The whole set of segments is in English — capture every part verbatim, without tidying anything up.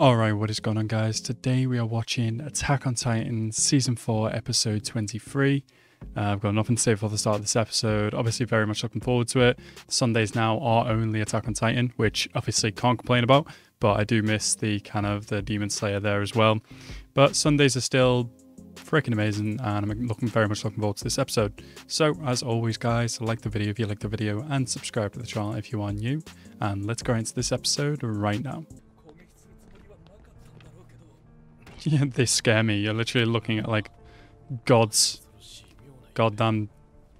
Alright, what is going on, guys? Today we are watching Attack on Titan Season four, Episode twenty-three. Uh, I've got nothing to say before the start of this episode. Obviously, very much looking forward to it. Sundays now are only Attack on Titan, which obviously can't complain about, but I do miss the kind of the Demon Slayer there as well. But Sundays are still freaking amazing, and I'm looking very much looking forward to this episode. So, as always, guys, like the video if you like the video, and subscribe to the channel if you are new. And let's go into this episode right now. Yeah, they scare me. You're literally looking at, like, gods. Goddamn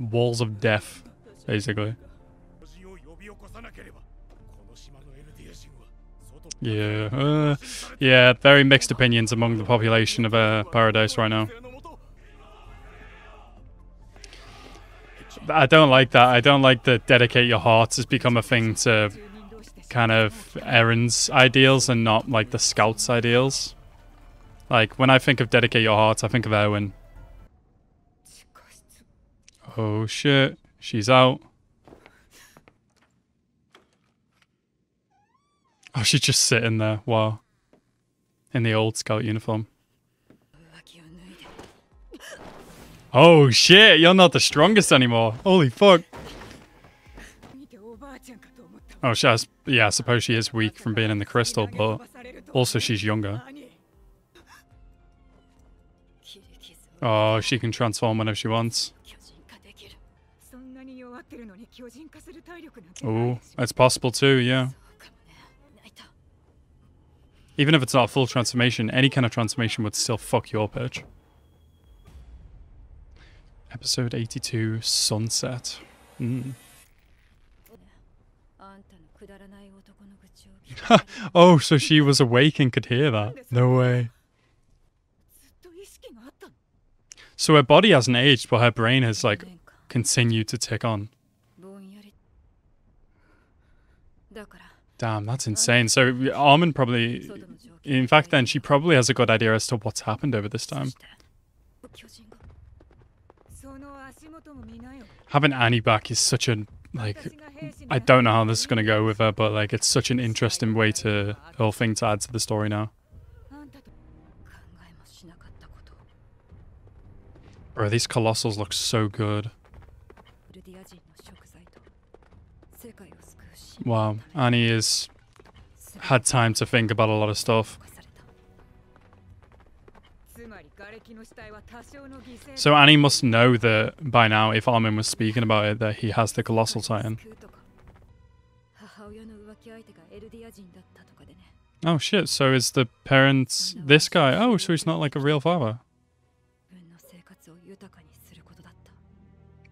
walls of death, basically. Yeah, uh, yeah, very mixed opinions among the population of uh, Paradise right now. I don't like that. I don't like that dedicate your hearts has become a thing to kind of Eren's ideals and not, like, the scouts' ideals. Like, when I think of dedicate your heart, I think of Erwin. Oh shit, she's out. Oh, she's just sitting there, wow. In the old scout uniform. Oh shit, you're not the strongest anymore. Holy fuck. Oh, she has, yeah, I suppose she is weak from being in the crystal, but also she's younger. Oh, she can transform whenever she wants. Oh, it's possible too, yeah. Even if it's not a full transformation, any kind of transformation would still fuck you up, bitch. Episode eighty-two, Sunset. Mm. Oh, so she was awake and could hear that. No way. So her body hasn't aged, but her brain has, like, continued to tick on. Damn, that's insane. So Armin probably... In fact, then, she probably has a good idea as to what's happened over this time. Having Annie back is such a, like... I don't know how this is going to go with her, but, like, it's such an interesting way to... whole thing to add to the story now. Bro, these colossals look so good. Wow, Annie has had time to think about a lot of stuff. So Annie must know that by now, if Armin was speaking about it, that he has the colossal titan. Oh shit, so is the parents this guy? Oh, so he's not like a real father.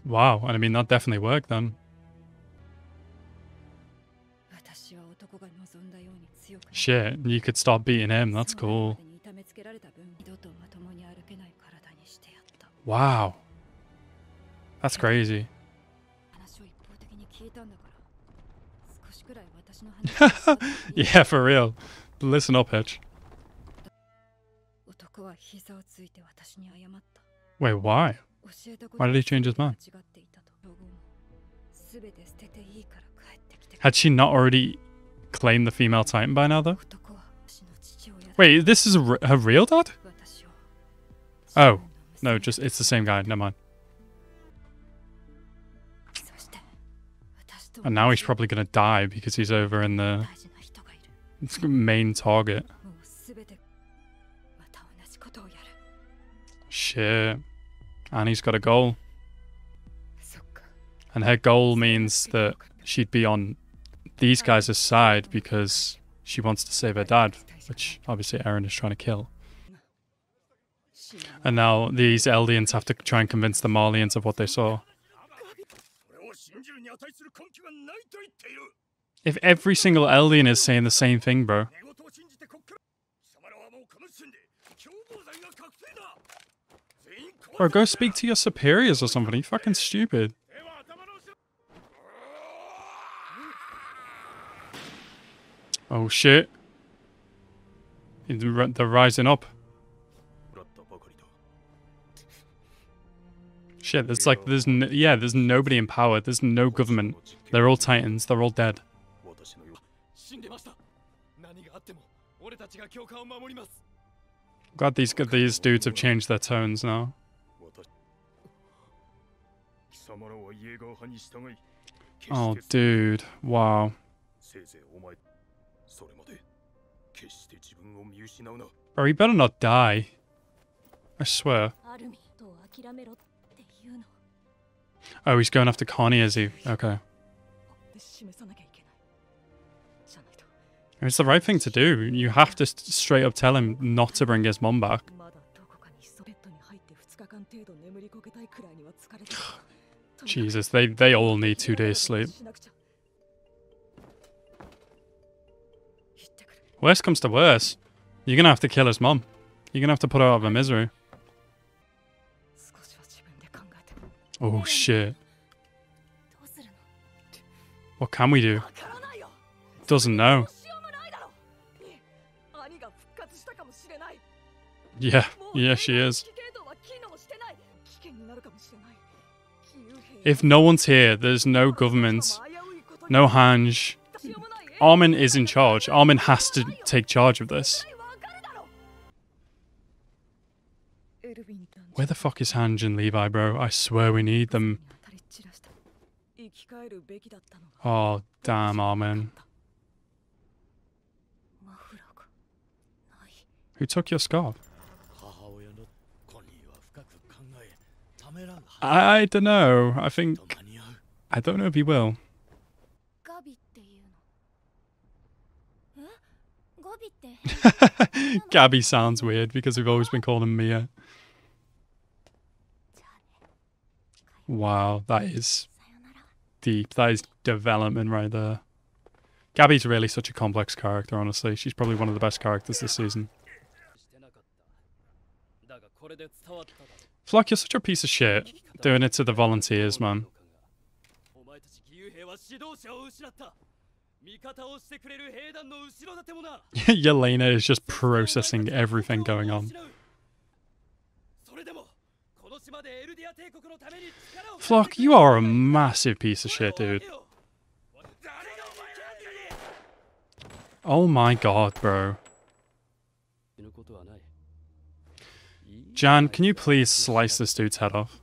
Wow, and I mean, that definitely worked then. Shit, you could stop beating him, that's cool. Wow. That's crazy. Yeah, for real. Listen up, Hitch. Wait, why? Why did he change his mind? Had she not already claimed the female titan by now, though? Wait, this is a, her real dad? Oh, no, just it's the same guy. Never mind. And now he's probably going to die because he's over in the main target. Shit. Annie's got a goal. And her goal means that she'd be on these guys' side because she wants to save her dad, which obviously Eren is trying to kill. And now these Eldians have to try and convince the Marlians of what they saw. If every single Eldian is saying the same thing, bro. Or go speak to your superiors or something. You fucking stupid. Oh shit. They're rising up. Shit, it's like there's no, yeah, there's nobody in power. There's no government. They're all titans. They're all dead. God, these these dudes have changed their tones now. Oh, dude! Wow. Bro, he better not die. I swear. Oh, he's going after Connie, is he? Okay. It's the right thing to do. You have to straight up tell him not to bring his mom back. Jesus, they, they all need two days sleep. Worst comes to worst, you're gonna have to kill his mom. You're gonna have to put her out of her misery. Oh shit. What can we do? Doesn't know. Yeah, yeah, she is. If no one's here, there's no government, no Hange. Armin is in charge. Armin has to take charge of this. Where the fuck is Hange and Levi, bro? I swear we need them. Oh, damn, Armin. Who took your scarf? I don't know. I think... I don't know if he will. Gabi sounds weird because we've always been calling Mia. Wow, that is deep. That is development right there. Gabi's really such a complex character, honestly. She's probably one of the best characters this season. Floch, you're such a piece of shit. Doing it to the volunteers, man. Yelena is just processing everything going on. Floch, you are a massive piece of shit, dude. Oh my god, bro. Jean, can you please slice this dude's head off?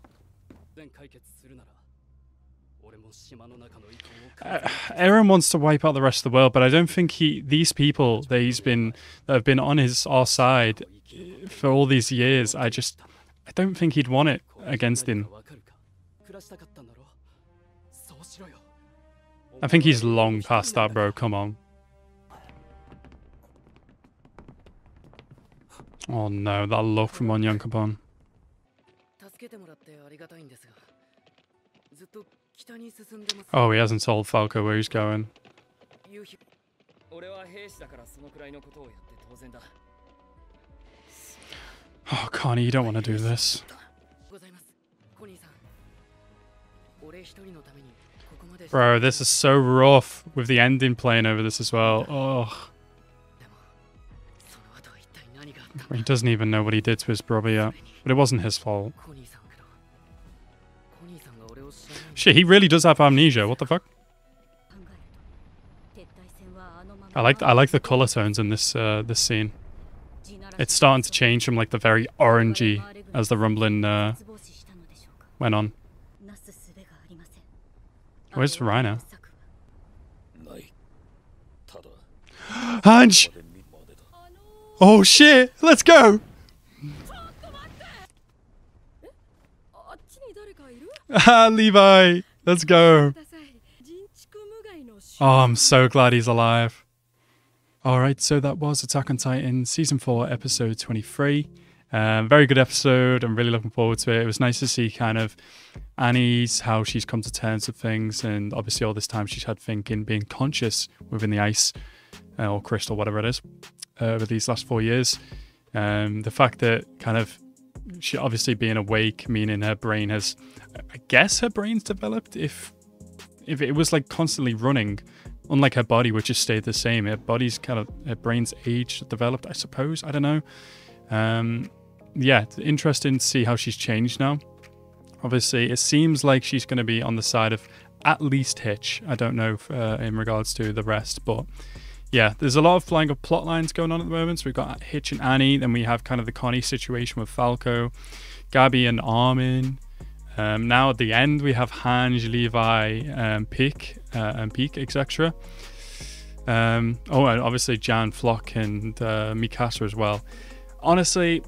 Uh, Eren wants to wipe out the rest of the world, but I don't think he these people that he's been that have been on his our side for all these years, I just I don't think he'd want it against him. I think he's long past that, bro. Come on. Oh no, that look from Onyankapon. Oh, he hasn't told Falco where he's going. Oh, Connie, you don't want to do this. Bro, this is so rough with the ending playing over this as well. Oh. He doesn't even know what he did to his brother yet. But it wasn't his fault. Shit, he really does have amnesia. What the fuck? I like I like the color tones in this uh, this scene. It's starting to change from like the very orangey as the rumbling uh, went on. Where's Reiner? Hange! Oh shit! Let's go! Ah, Levi! Let's go! Oh, I'm so glad he's alive. Alright, so that was Attack on Titan Season four, Episode twenty-three. Um, very good episode. I'm really looking forward to it. It was nice to see kind of Annie's, how she's come to terms with things. And obviously all this time she's had thinking, being conscious within the ice uh, or crystal, whatever it is. Over these last four years, um, the fact that kind of she obviously being awake, meaning her brain has, I guess her brain's developed. If if it was like constantly running, unlike her body, which just stayed the same, her body's kind of her brain's age developed, I suppose. I don't know. Um, yeah, it's interesting to see how she's changed now. Obviously, it seems like she's going to be on the side of at least Hitch. I don't know if, uh, in regards to the rest, but. yeah, there's a lot of flying of plot lines going on at the moment. So we've got Hitch and Annie, then we have kind of the Connie situation with Falco, Gabi and Armin. Um, now at the end we have Hange, Levi, um, Peak, uh, and Peak, et cetera. Um, oh, and obviously Jean, Floch, and uh, Mikasa as well. Honestly,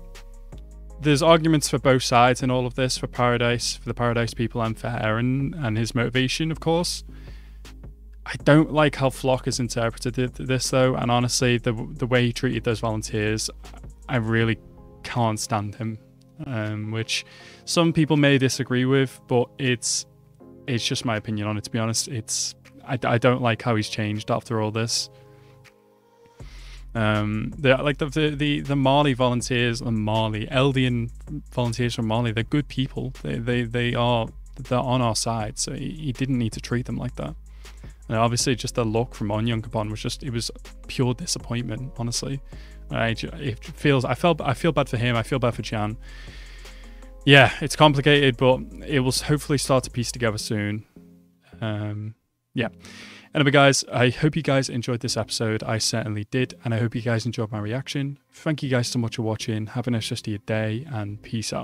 there's arguments for both sides in all of this, for Paradise, for the Paradise people, and for Eren and his motivation, of course. I don't like how Floch has interpreted this, though, and honestly, the the way he treated those volunteers, I really can't stand him. Um, which some people may disagree with, but it's it's just my opinion on it. To be honest, it's I, I don't like how he's changed after all this. Um, the like the the the, the Mali volunteers and Mali Eldian volunteers from Mali, they're good people. They they they are they're on our side, so he, he didn't need to treat them like that. And obviously, just the look from Onyankapon was just, it was pure disappointment, honestly. I, it feels, I, felt, I feel bad for him, I feel bad for Jean. Yeah, it's complicated, but it will hopefully start to piece together soon. Um, yeah. Anyway, guys, I hope you guys enjoyed this episode. I certainly did, and I hope you guys enjoyed my reaction. Thank you guys so much for watching. Have a nice rest of your day, and peace out.